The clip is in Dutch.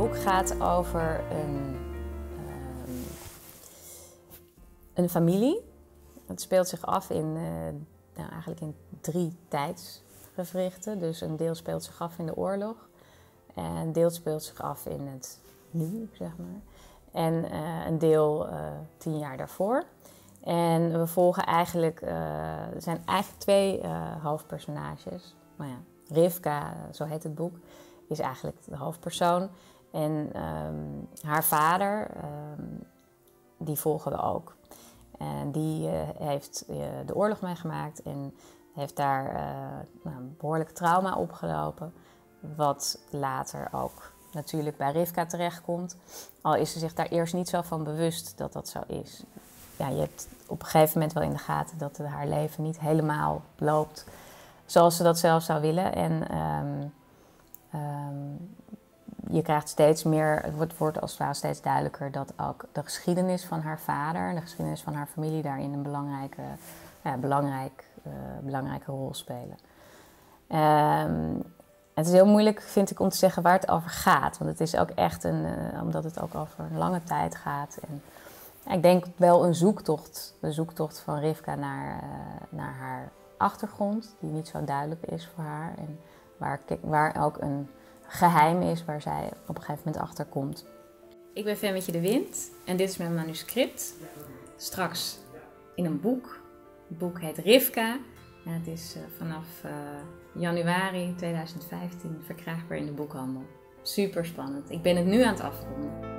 boek gaat over een familie. Het speelt zich af in, eigenlijk in drie tijdsgewrichten. Dus een deel speelt zich af in de oorlog. En een deel speelt zich af in het nu, zeg maar. En een deel 10 jaar daarvoor. En we volgen eigenlijk, er zijn eigenlijk twee hoofdpersonages. Maar ja, Rivka, zo heet het boek, is eigenlijk de hoofdpersoon. En haar vader, die volgen we ook. En die heeft de oorlog meegemaakt en heeft daar een behoorlijk trauma opgelopen. Wat later ook natuurlijk bij Rivka terechtkomt. Al is ze zich daar eerst niet zo van bewust dat dat zo is. Ja, je hebt op een gegeven moment wel in de gaten dat haar leven niet helemaal loopt zoals ze dat zelf zou willen. En je krijgt steeds meer, het wordt als het ware steeds duidelijker dat ook de geschiedenis van haar vader en de geschiedenis van haar familie daarin een belangrijke, belangrijke rol spelen. Het is heel moeilijk, vind ik, om te zeggen waar het over gaat. Want het is ook echt een, omdat het ook over een lange tijd gaat. En ik denk wel een zoektocht. De zoektocht van Rivka naar haar achtergrond, die niet zo duidelijk is voor haar. En waar ook een geheim is waar zij op een gegeven moment achter komt. Ik ben Femmetje de Wind en dit is mijn manuscript. Straks in een boek. Het boek heet Rivka. En het is vanaf januari 2015 verkrijgbaar in de boekhandel. Super spannend. Ik ben het nu aan het afronden.